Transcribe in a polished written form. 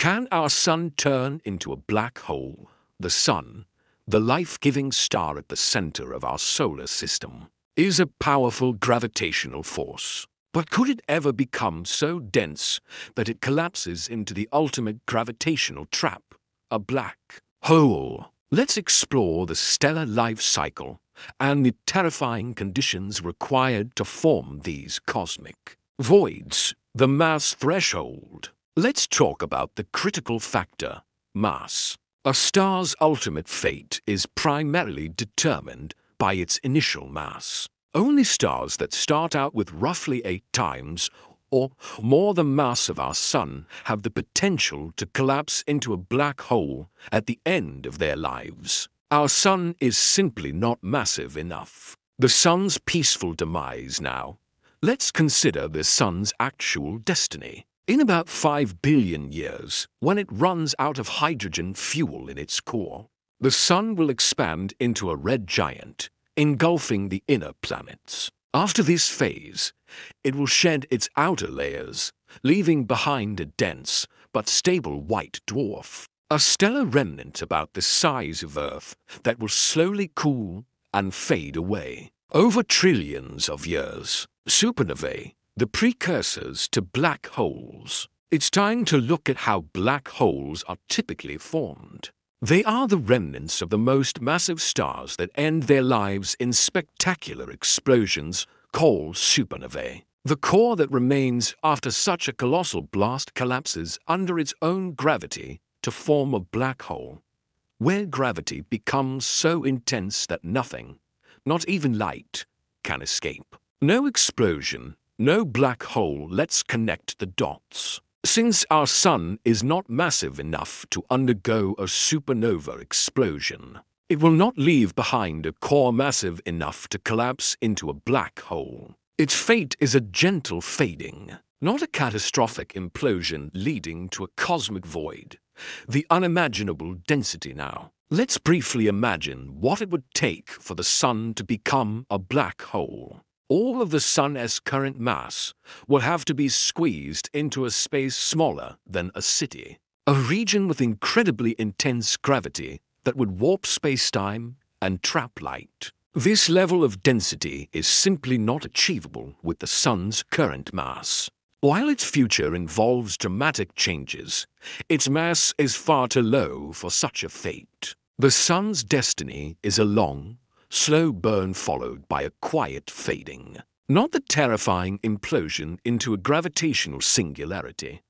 Can our sun turn into a black hole? The sun, the life-giving star at the center of our solar system, is a powerful gravitational force. But could it ever become so dense that it collapses into the ultimate gravitational trap, a black hole? Let's explore the stellar life cycle and the terrifying conditions required to form these cosmic voids. The mass threshold. Let's talk about the critical factor, mass. A star's ultimate fate is primarily determined by its initial mass. Only stars that start out with roughly 8 times or more the mass of our Sun have the potential to collapse into a black hole at the end of their lives. Our Sun is simply not massive enough. The Sun's peaceful demise now. Let's consider the Sun's actual destiny. In about 5 billion years, when it runs out of hydrogen fuel in its core, the Sun will expand into a red giant, engulfing the inner planets. After this phase, it will shed its outer layers, leaving behind a dense but stable white dwarf, a stellar remnant about the size of Earth that will slowly cool and fade away. Over trillions of years, supernovae, the precursors to black holes. It's time to look at how black holes are typically formed. They are the remnants of the most massive stars that end their lives in spectacular explosions called supernovae. The core that remains after such a colossal blast collapses under its own gravity to form a black hole, where gravity becomes so intense that nothing, not even light, can escape. No explosion, no black hole lets connect the dots. Since our Sun is not massive enough to undergo a supernova explosion, it will not leave behind a core massive enough to collapse into a black hole. Its fate is a gentle fading, not a catastrophic implosion leading to a cosmic void, the unimaginable density now. Let's briefly imagine what it would take for the Sun to become a black hole. All of the Sun's current mass will have to be squeezed into a space smaller than a city, a region with incredibly intense gravity that would warp space-time and trap light. This level of density is simply not achievable with the Sun's current mass. While its future involves dramatic changes, its mass is far too low for such a fate. The Sun's destiny is a long, slow burn followed by a quiet fading, not the terrifying implosion into a gravitational singularity.